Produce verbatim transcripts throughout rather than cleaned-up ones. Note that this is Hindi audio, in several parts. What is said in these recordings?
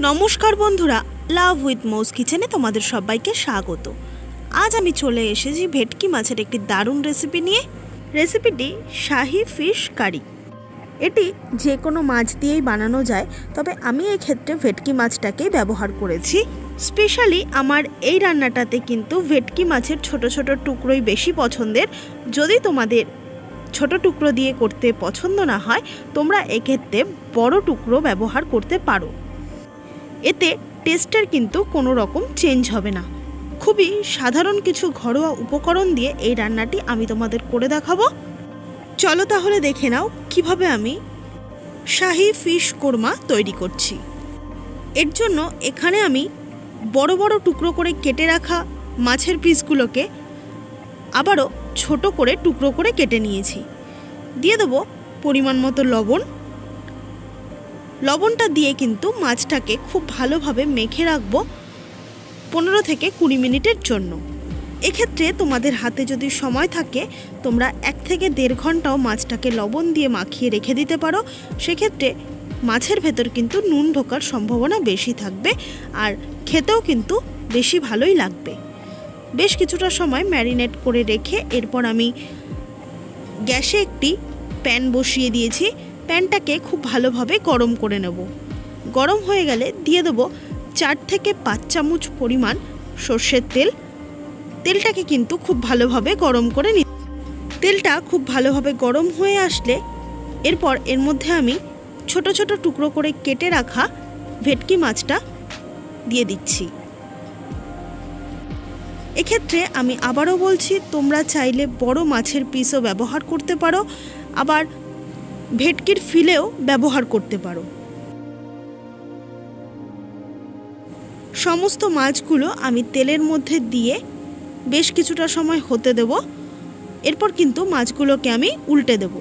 नमस्कार बंधुरा, लाभ उइथ मौस किचेने तोमादेर सबाइके स्वागत। आज आमी चले एसेछि भेटकी माछेर एकटी दारुण रेसिपि निये। रेसिपिटी शाही फिश कारी। एटी जे कोनो माछ दिएई बानानो जाय, तबे आमी एई क्षेत्रे भेटकी माछटाकेई व्यवहार करेछि। स्पेशाली आमार एई रान्नाटाते किन्तु भेटकी माछेर छोटो छोटो टुकरोई बेशी पछन्देर। जोदि तोमादेर छोटो टुकरो दिए करते पछन्द ना हय, तोमरा एई क्षेत्रे बड़ो टुकरो व्यवहार करते पारो। एते टेस्टेर किन्तु कोनो रकम चेंज होबे ना। खूबी साधारण किछु घरोया उपकरण दिए एई रान्नाटी आमी तोमादेर करे देखाबो। चलो ताहले देखे नाओ किभाबे आमी शाही फिश कोरमा तैरी करछि। एर जोन्नो एखाने आमी बड़ो बड़ो टुकरो करे केटे राखा माछेर पिसगुलोके आबारो छोटो करे टुकरो करे केटे निएछि। दिए देबो परिमाण मतो लवण। लवणटा दिए किन्तु माछटाके खूब भालोभावे मेखे राखबो पंद्रो थेके कुड़ी मिनिटेर जोन्नो। एई क्षेत्रे तोमादेर हाते जोदि समय थाके, तोमरा एक थेके देड़ घंटाओ माछटाके लवण दिए माखिए रेखे दिते पारो। सेई क्षेत्रे माछेर भेतर किन्तु नुन ढोकार सम्भावना बेशी थाकबे आर खेतेओ किन्तु बेशी भालोई लागबे। बेश किछुटा समय मैरिनेट करे रेखे एरपर आमी ग्यासे एकटी पैन बसिए दिएछि। पैनटाके खूब भालोभावे गरम करे नेब। गरम हये गेले दिए देब चार थेके पाँच चामच परिमाण सर्षेर तेल। तेलटाके किन्तु खूब भालोभावे गरम करे नि। तेलटा खूब भालोभावे गरम हये आसले एरपर एर मध्ये आमी छोटो छोटो टुकरो करे केटे राखा भेटकी माछटा दिए दिच्छी। एई क्षेत्रे आमी आबारो बोलछि, तोमरा चाइले बड़ो माछेर पिसो व्यवहार करते पारो, आबार भेटकिर फिलेओ व्यवहार करते पारो। समस्त माछगुलो आमी तेलेर मध्धे दिए बेश किछुटा समय होते देब। एरपर किन्तु माछगुलोके आमी उल्टे देब।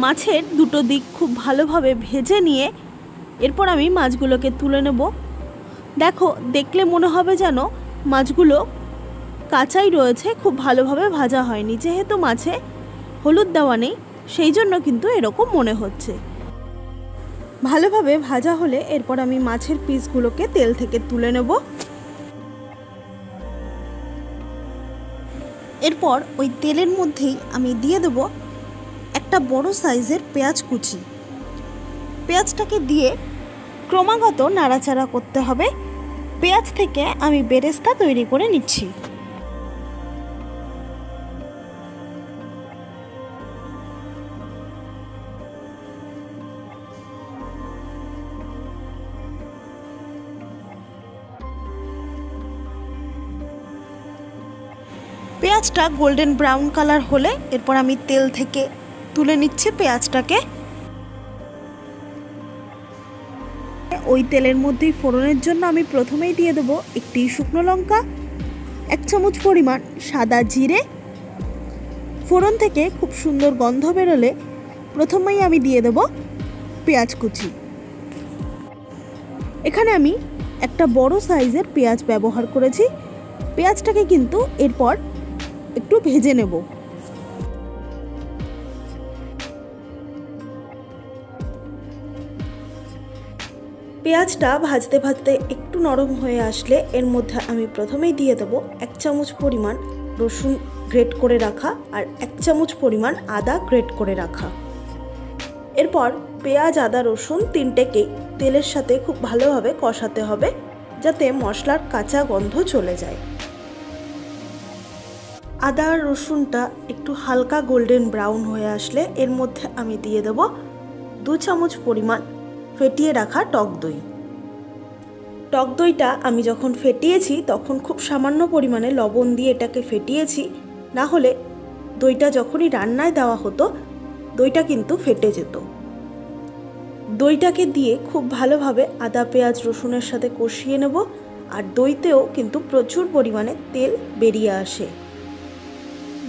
माछेर दुटो दिक खूब भालोभावे भेजे निये एरपर आमी माछगुलोके तुले नेब। देखो देखले मने होबे जानो माछगुलो काचाई रयेछे, खूब भालोभावे भाजा हयनि। जेहेतु माछे हलुद देवा नेई, सेई जोन्नो किन्तु एरकम मने होच्छे। भालोभावे भाजा होले एरपर आमी माछेर पिसगुलोके तेल थेके तुले नेब। एरपर ओई तेलेर मध्येई आमी दिये देब एकटा बड़ो साइजेर पेंयाज कुचि। पेंयाजटाके दिये क्रमागत नाड़ाचाड़ा करते हबे। पेंयाज थेके आमी बेरेस्ता तैरी करे निচ্ছি। पेंयाजटा गोल्डन ब्राउन कलर होले एरपर आमी तेल थेके तुले निচ্ছি। पेंयाजटाके ओई तेलेर मध्य फोड़नेर जोन्नो आमी प्रथमेई दिए देब एकटी शुकनो लंका, एक चामच परिमाण सादा जिरे। फोड़न थेके खूब सुंदर गन्ध बेरोले प्रथमेई आमी दिए देब पेंयाज कुचि। एखाने आमी एकटा बड़ो साइजेर पेंयाज व्यवहार करेछि। पेंयाजटाके किन्तु एरपर एकटु भेजे नेब। पेंयाजटा भाजते भाजते एकटू नरम हये आसले एर मध्य आमी प्रथमेई दिए देब एक चामच परिमाण रसुन ग्रेट करे राखा और एक चामच परिमाण आदा ग्रेट करे राखा। एरपर पेंयाज आदा रसुन तीनटेके तेलेर साथे खूब भालोभावे कषाते हबे जाते मशलार काचा गन्ध चले जाय। आदा और रसुनटा एकटू हालका गोल्डेन ब्राउन हये आसले एर मध्य आमी दिए देब दो चामच परिमाण फेटिए रखा टक दई। टक दईटा आमी जखन फेटिएछि तखन खूब सामान्य परिमाणे लवण दिए एटाके फेटिएछि, ना होले दईटा जखनी रान्नाय देवा हतो दईटा किन्तु फेटे जेत। दईटाके दिए खूब भालोभावे आदा पेंयाज रसुनेर साथे कषिए नेब आर दईतेओ किन्तु प्रचुर परिमाणे तेल बेरिये आसे।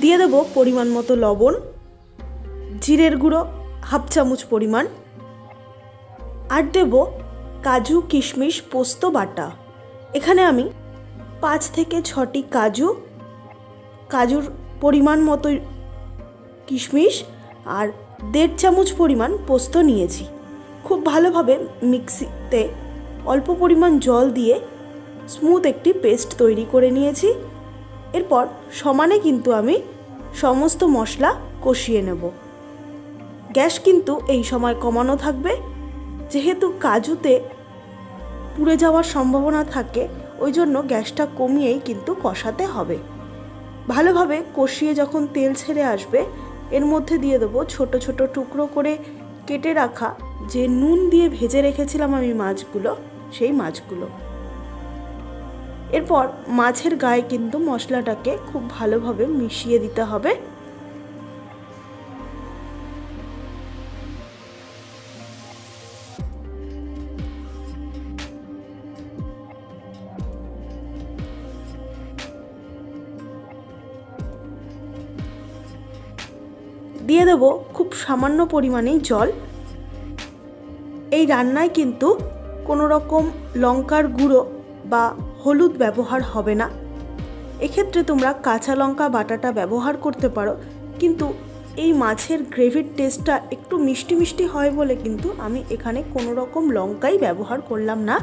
दिए देब परिमाण मतो लवण, जिरेर गुड़ो हाफ चामच परिमाण और देव काजू किशमिश पोस्तो बाटा। एखाने आमी पाँच थेके छटी काजू काजुर परिमाण मतो किशमिश और देढ़ चामच परिमाण पोस्तो नियेछि। खूब भालोभाबे मिक्सिते अल्प परिमाण जल दिए स्मूथ एकटी पेस्ट तैरी करे नियेछि। एरपर समाने किन्तु आमी समस्त मशला कषिये नेब। गैस किन्तु एई समय कमानो थाकबे, जेहेतु काजूते पुड़े जावार सम्भावना थाके ओई जोन्नो गैसटा कमिये किन्तु कषाते हबे। भालोभाबे कषिये जखन तेल छेड़े आसबे एर मध्य दिए देव छोटो छोटो टुकरो करे केटे रखा जे नून दिए भेजे रेखेछिलाम आमी माछगुलो, सेई माछगुलो। एरपर माछेर गाए किन्तु मशलाटाके खूब भालोभाबे मिशिये दिते हबे। दिए देव खूब सामान्य परिमाणे जल। एई रान्नाय किन्तु कोनो रकम लंकार गुड़ो बा हलुद व्यवहार हबे ना। एई क्षेत्रे तोमरा काँचा लंका बाटाटा व्यवहार करते पारो, किन्तु एई माछेर ग्रेभिर टेस्टटा एकटु मिष्टि मिष्टि हय बोले किन्तु आमी एखाने कोनो रकम लंकाई व्यवहार करलाम ना,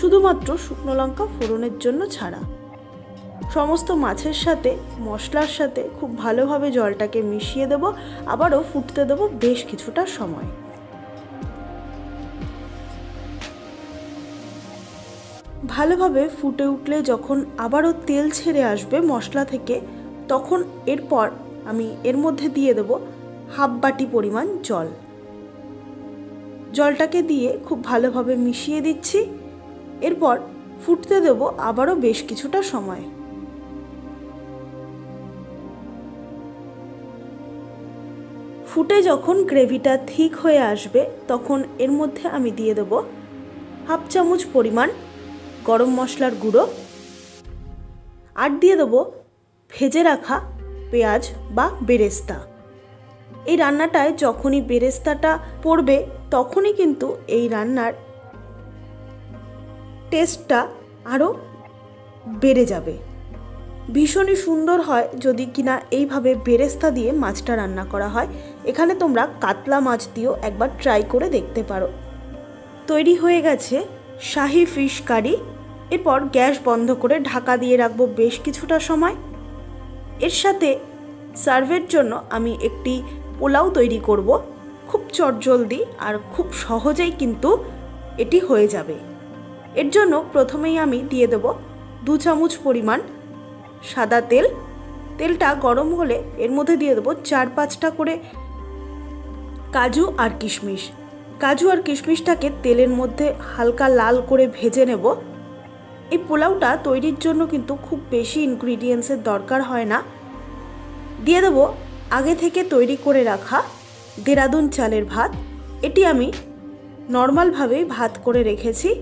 शुधुमात्र शुकनो लंका फोड़नेर जोन्नो छाड़ा। समस्त माछेर साथे मशलार साथे खूब भालोभाबे जलटाके मिशिये देब, आबारो फुटते देब बेश किछुटा समय। भालोभाबे फुटे उठले जखन आबारो तेल छेड़े आसबे मशला थेके, तखन एरपर आमी एर मध्य दिये देब हाफ बाटी परिमाण जल। जलटाके दिये खूब भालोभाबे मिशिये दिच्छी। एरपर फुटते देब आबारो बेश किछुटा समय। फुटे जखन ग्रेविटा ठीक होये आसबे तखन एर मध्य आमी दिये देब हाफ चामच परिमाण गरम मशलार गुड़ो और दिये देब भेजे रखा पेंयाज बा बेरेस्ता। एई रान्नाटाय जखनी बेरेस्ताटा पड़बे तखनी किन्तु एई रान्नार टेस्टटा आरो बेड़े जाबे। भीषण ही सुंदर है जदि किना एइभावे बेरेस्ता दिए माछटा रान्ना करा हय। एखाने तोमरा कातला माछ दिओ एकबार ट्राई करे देखते पारो। तैरी हये गेछे शाही फिश कारी। एरपर गैस बंध करे ढाका दिए राखबो बेश किछुटा समय। एर साथे सार्भेर जोन्नो आमी एकटी पोलाओ तैरी करब। खूब चटजलदी और खूब सहजेई किन्तु एटी हये जाबे। एर जोन्नो प्रथमेई आमी दिए देब दो चामच परिमाण सादा तेल। तेलटा गरम होले एर मध्य दिए देव चार पाँचटा करे काजू और किशमिश। काजू और किशमिशटाके तेलेर मध्य हालका लाल करे भेजे नेब। एई पोलाओटा तैरिर जोन्नो किन्तु खूब बेशी इनग्रेडियेंट्सेर दरकार हय ना। दिए देव आगे थेके तैरी करे राखा देरादुन चालेर भात। एटी आमी नर्माल भावे भात करे रेखेछि।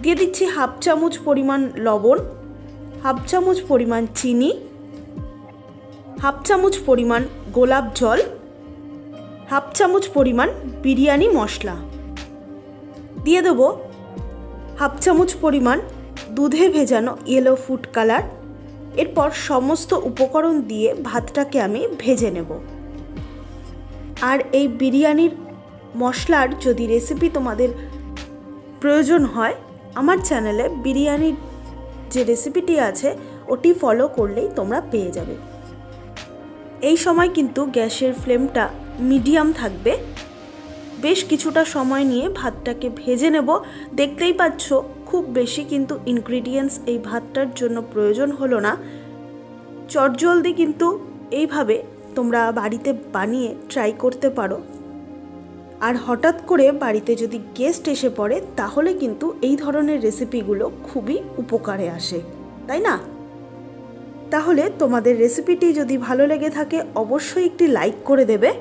दिए दिच्छी हाफ चामच परिमाण लवण, हाफ चामच परिमाण चीनी, हाफ चामच परिमाण गोलाप जल, हाफ चामच परिमाण बिरियानी मशला। दिए देव हाफ चामच परिमाण दूधे भेजानो येलो फूड कलर। एरपर समस्त उपकरण दिए भातटाके आमी भेजे नेब। आर एई बिरियानिर मशलार जदि रेसिपि तोमादेर प्रयोजन हय आमार चैनेले बिरियानिर जे रेसिपिटी आछे ओटी फलो करलेई तोमरा पेये जाबे। एई समय किन्तु गैसेर फ्लेमटा मीडियम थाकबे। बेश किछुटा समय निये भातटाके भेजे नेब। देखतेई पाच्छो खूब बेशी किन्तु इनग्रेडियेंट्स एई भातटार जोन्नो प्रयोजन हलो ना। चटजलदी किन्तु एइभावे तोमरा बाड़ीते बानिये ट्राई करते पारो। और हठात् करे बाड़ीते जदि गेस्ट एसे पड़े ताहले किन्तु एई धरनेर रेसिपिगुलो खूबई उपकारे आसे, ताई ना? ताहले तोमादेर रेसिपिटी जदि भालो लेगे थाके अवश्यई एकटी लाइक करे देबे।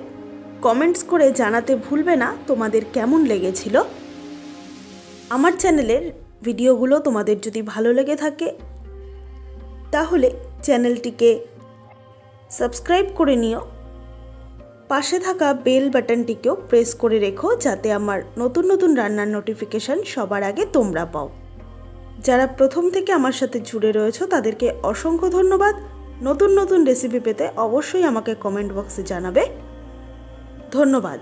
कमेंट्स करे जानाते भूलबे ना तोमादेर केमन लेगेछिलो। आमार चैनेलेर भिडियोगुलो तोमादेर जदि भालो लेगे थाके ताहले चैनेलटिके सबस्क्राइब करे निओ। पाशे थाका बेल बाटनटिकेও प्रेस करे रेखो, जाते आमार नतून नतून रान्नार नोटिफिकेशन सबार आगे तोमरा पाओ। যারা প্রথম থেকে আমার সাথে জুড়ে রয়েছে তাদেরকে অসংখ্য ধন্যবাদ। নতুন নতুন রেসিপি পেতে অবশ্যই আমাকে কমেন্ট বক্সে জানাবে। ধন্যবাদ।